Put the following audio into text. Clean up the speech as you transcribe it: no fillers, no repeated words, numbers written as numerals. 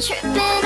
tripping.